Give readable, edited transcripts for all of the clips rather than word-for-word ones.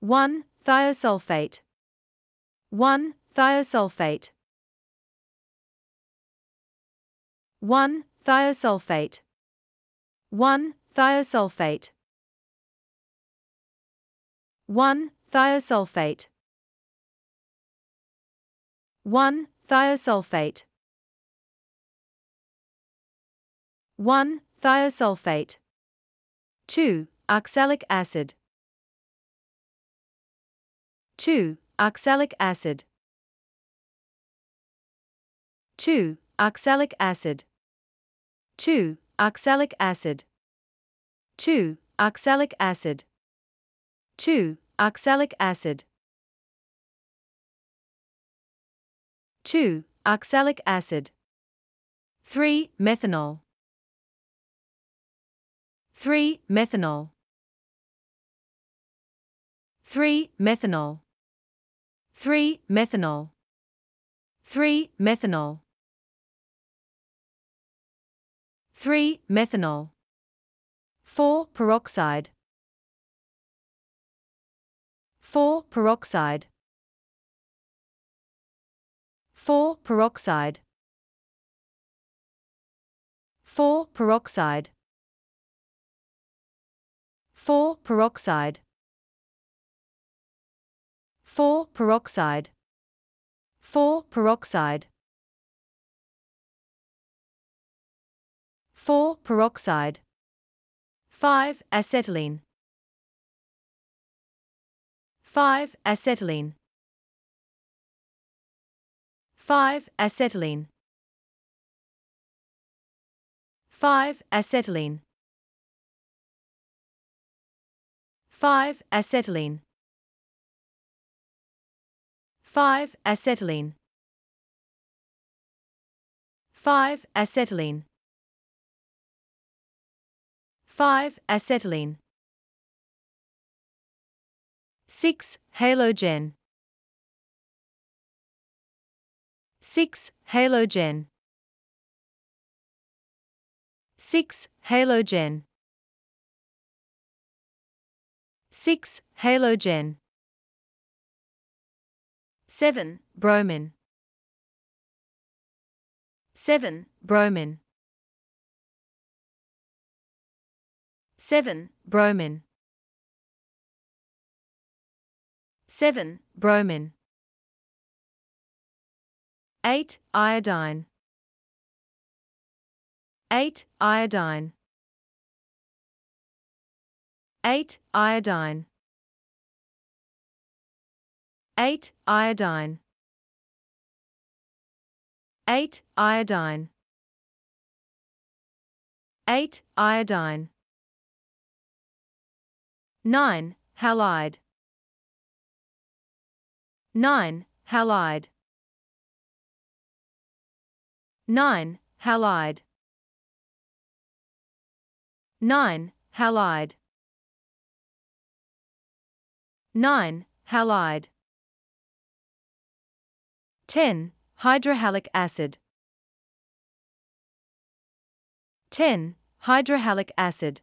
1 thiosulfate 2 oxalic acid 2 oxalic acid 3 methanol 4 peroxide 5 acetylene 5 acetylene 6 halogen 7 bromine 7 bromine 8 iodine 9 halide 10 hydrohalic acid 10 hydrohalic acid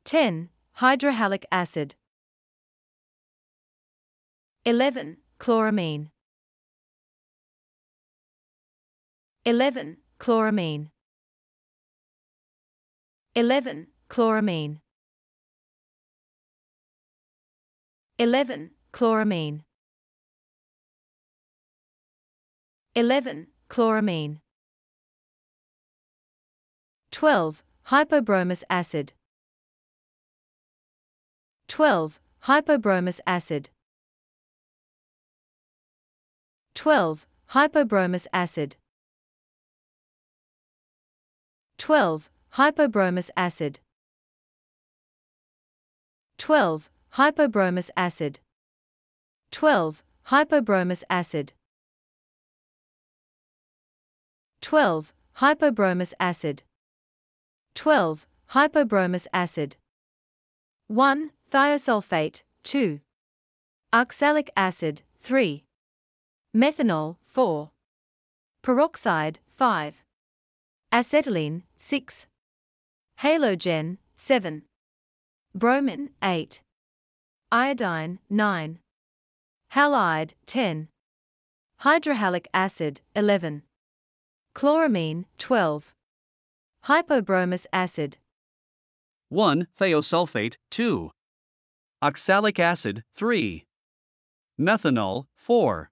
10 hydrohalic acid 11 chloramine 11 chloramine 12 hypobromous acid 12 hypobromous acid 12 hypobromous acid 12. Hypobromous acid. 12. Hypobromous acid. 1. Thiosulfate. 2. Oxalic acid. 3. Methanol. 4. Peroxide. 5. Acetylene. 6. Halogen. 7. Bromine. 8. Iodine. 9. Halide. 10. Hydrohalic acid. 11. Chloramine. 12. Hypobromous acid. 1. Thiosulfate. 2. Oxalic acid. 3. Methanol. 4.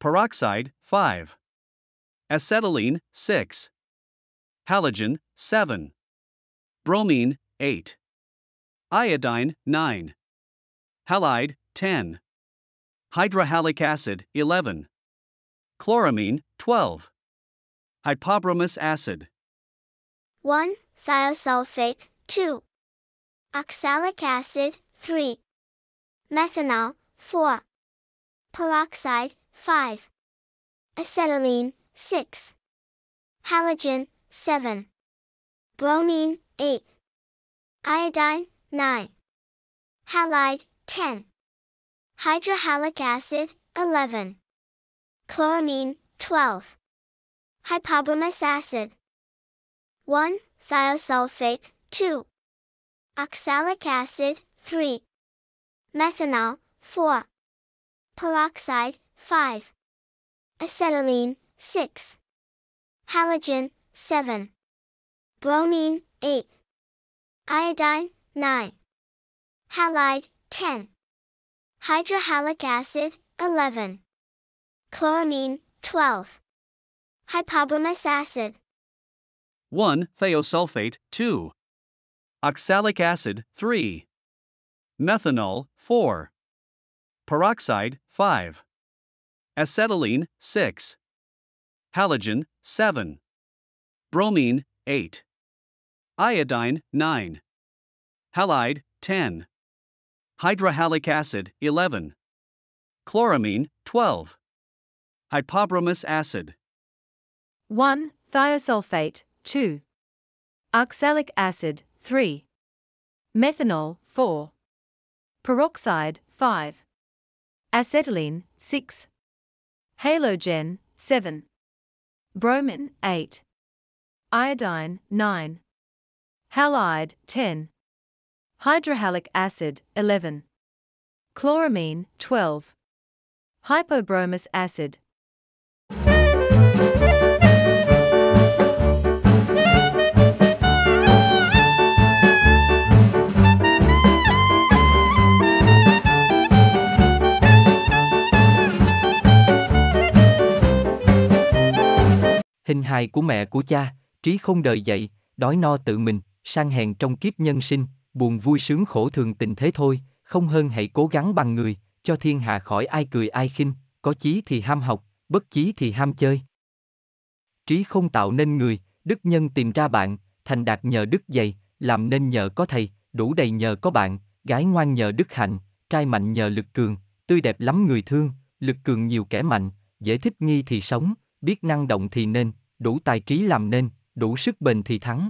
Peroxide. 5. Acetylene. 6. Halogen. 7. Bromine. 8. Iodine. 9. Halide. 10. Hydrohalic acid. 11. Chloramine. 12. Hypobromous acid. 1. Thiosulfate. 2. Oxalic acid. 3. Methanol. 4. Peroxide. 5. Acetylene. 6. Halogen. 7. Bromine. 8. Iodine. 9. Halide. 10. Hydrohalic acid. 11. Chloramine. 12. Hypobromous acid. 1. Thiosulfate. 2. Oxalic acid. 3. Methanol. 4. Peroxide. 5. Acetylene. 6. Halogen. 7. Bromine. 8. Iodine. 9. Halide. 10. Hydrohalic acid. 11. Chloramine. 12. Hypobromous acid. 1. Thiosulfate. 2. Oxalic acid. 3. Methanol. 4. Peroxide. 5. Acetylene. 6. Halogen. 7. Bromine. 8. Iodine. 9. Halide. 10. Hydrohalic acid. 11. Chloramine. 12. Hypobromous acid. 1. Thiosulfate. 2. Oxalic acid. 3. Methanol. 4. Peroxide. 5. Acetylene. 6. Halogen. 7. Bromine. 8. Iodine. 9. Halide. 10. Hydrohalic acid. 11. Chloramine. 12. Hypobromous acid. Hình hài của mẹ của cha, trí không đời dậy, đói no tự mình, sang hèn trong kiếp nhân sinh, buồn vui sướng khổ thường tình thế thôi, không hơn hãy cố gắng bằng người, cho thiên hạ khỏi ai cười ai khinh, có chí thì ham học, bất chí thì ham chơi. Trí không tạo nên người, đức nhân tìm ra bạn, thành đạt nhờ đức dày, làm nên nhờ có thầy, đủ đầy nhờ có bạn, gái ngoan nhờ đức hạnh, trai mạnh nhờ lực cường, tươi đẹp lắm người thương, lực cường nhiều kẻ mạnh, dễ thích nghi thì sống, biết năng động thì nên, đủ tài trí làm nên, đủ sức bền thì thắng.